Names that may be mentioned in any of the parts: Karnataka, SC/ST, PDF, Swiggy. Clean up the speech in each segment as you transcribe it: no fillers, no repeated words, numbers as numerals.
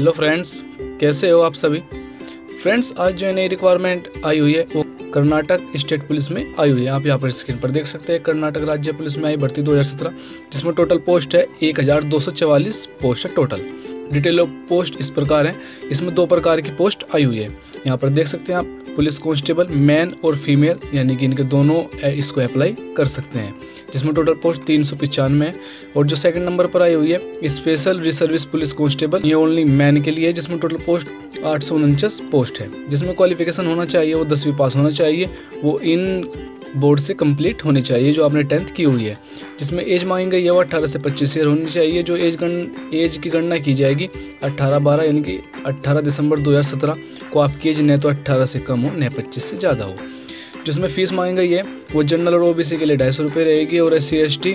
Hello friends, कैसे हो आप सभी। फ्रेंड्स, आज जो नई रिक्वायरमेंट आई हुई है वो कर्नाटक स्टेट पुलिस में आई हुई है। आप यहाँ पर स्क्रीन पर देख सकते हैं, कर्नाटक राज्य पुलिस में आई भर्ती 2017, जिसमें टोटल पोस्ट है 1244 पोस्ट है टोटल। डिटेल ऑफ पोस्ट इस प्रकार है, इसमें दो प्रकार की पोस्ट आई हुई है। यहाँ पर देख सकते हैं आप, पुलिस कांस्टेबल मैन और फीमेल, यानी कि इनके दोनों इसको अप्लाई कर सकते हैं, जिसमें टोटल पोस्ट 395 है। और जो सेकंड नंबर पर आई हुई है स्पेशल रिसर्विस पुलिस कांस्टेबल, ये ओनली मैन के लिए है, जिसमें टोटल पोस्ट 849 पोस्ट है, जिसमें क्वालिफिकेशन होना चाहिए वो 10वीं पास होना चाहिए, वो इन बोर्ड से कंप्लीट होनी चाहिए जो आपने 10th की हुई है। जिसमें एज मांगी गई है वो 18 से 25 ईयर होनी चाहिए। जो एज की गणना की जाएगी 18/12, यानी कि 18 दिसंबर 2017 को आपकी एज न तो 18 से कम हो न 25 से ज़्यादा हो। जिसमें फ़ीस मांगी गई है वो जनरल और ओबीसी के लिए 250 रुपये रहेगी, और SC/ST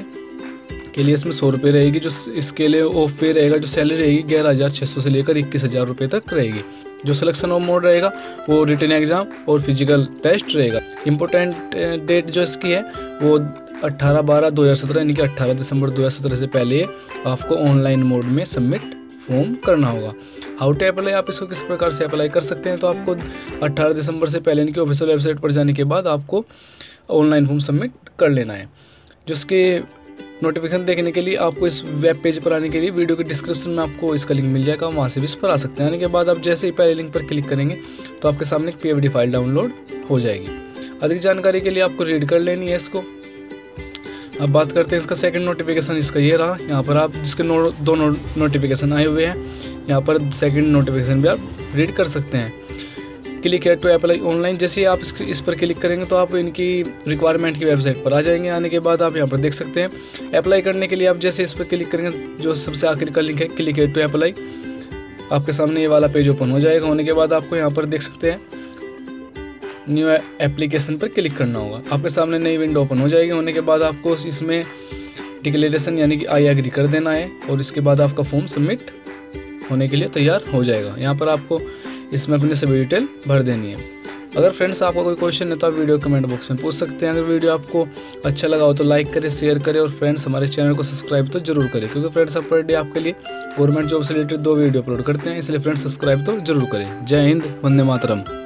के लिए इसमें 100 रुपये रहेगी। जो इसके लिए ऑफ पे रहेगा, जो सैलरी रहेगी 11,600 से लेकर 21,000 रुपये तक रहेगी। जो सिलेक्शन ऑफ मोड रहेगा वो रिटन एग्ज़ाम और फिजिकल टेस्ट रहेगा। इम्पोर्टेंट डेट जो इसकी है वो 18/12/2017, यानी कि 18 दिसंबर 2017 से पहले आपको ऑनलाइन मोड में सबमिट फॉर्म करना होगा। हाउ टू अप्लाई, आप इसको किस प्रकार से अप्लाई कर सकते हैं, तो आपको 18 दिसंबर से पहले इनकी ऑफिशियल वेबसाइट पर जाने के बाद आपको ऑनलाइन फॉर्म सबमिट कर लेना है। जिसके नोटिफिकेशन देखने के लिए आपको इस वेब पेज पर आने के लिए वीडियो के डिस्क्रिप्शन में आपको इसका लिंक मिल जाएगा, वहाँ से भी इस पर आ सकते हैं। आने के बाद आप जैसे ही पहले लिंक पर क्लिक करेंगे तो आपके सामने एक PDF फाइल डाउनलोड हो जाएगी। अधिक जानकारी के लिए आपको रीड कर लेनी है इसको। अब बात करते हैं इसका सेकंड नोटिफिकेशन, इसका ये रहा। यहाँ पर आप जिसके दोनों नोटिफिकेशन आए हुए हैं, यहाँ पर सेकंड नोटिफिकेशन भी आप रीड कर सकते हैं। क्लिक है टू अप्लाई ऑनलाइन, जैसे ही आप इस पर क्लिक करेंगे तो आप इनकी रिक्वायरमेंट की वेबसाइट पर आ जाएंगे। आने के बाद आप यहाँ पर देख सकते हैं, अप्लाई करने के लिए आप जैसे इस पर क्लिक करेंगे, जो सबसे आखिर का लिंक है क्लिक है टू अप्लाई, आपके सामने ये वाला पेज ओपन हो जाएगा। होने के बाद आपको यहाँ पर देख सकते हैं न्यू एप्लीकेशन पर क्लिक करना होगा। आपके सामने नई विंडो ओपन हो जाएगी। होने के बाद आपको इसमें डिक्लेरेशन यानी कि आई एग्री कर देना है, और इसके बाद आपका फॉर्म सबमिट होने के लिए तैयार हो जाएगा। यहाँ पर आपको इसमें अपनी सभी डिटेल भर देनी है। अगर फ्रेंड्स आपका कोई क्वेश्चन है तो आप वीडियो कमेंट बॉक्स में पूछ सकते हैं। अगर वीडियो आपको अच्छा लगा हो तो लाइक करें, शेयर करें, और फ्रेंड्स हमारे चैनल को सब्सक्राइब तो जरूर करें, क्योंकि फ्रेंड्स पर डे आपके लिए गवर्नमेंट जॉब से रिलेटेड 2 वीडियो अपलोड करते हैं, इसलिए फ्रेंड्स सब्सक्राइब तो जरूर करें। जय हिंद, वंदे मातरम।